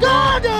God!